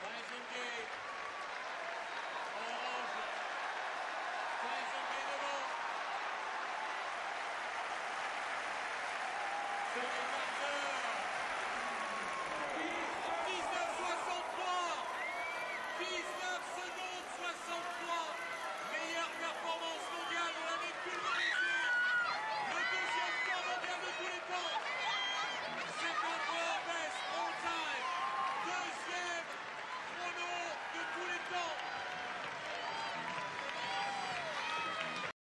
Tyson Gay.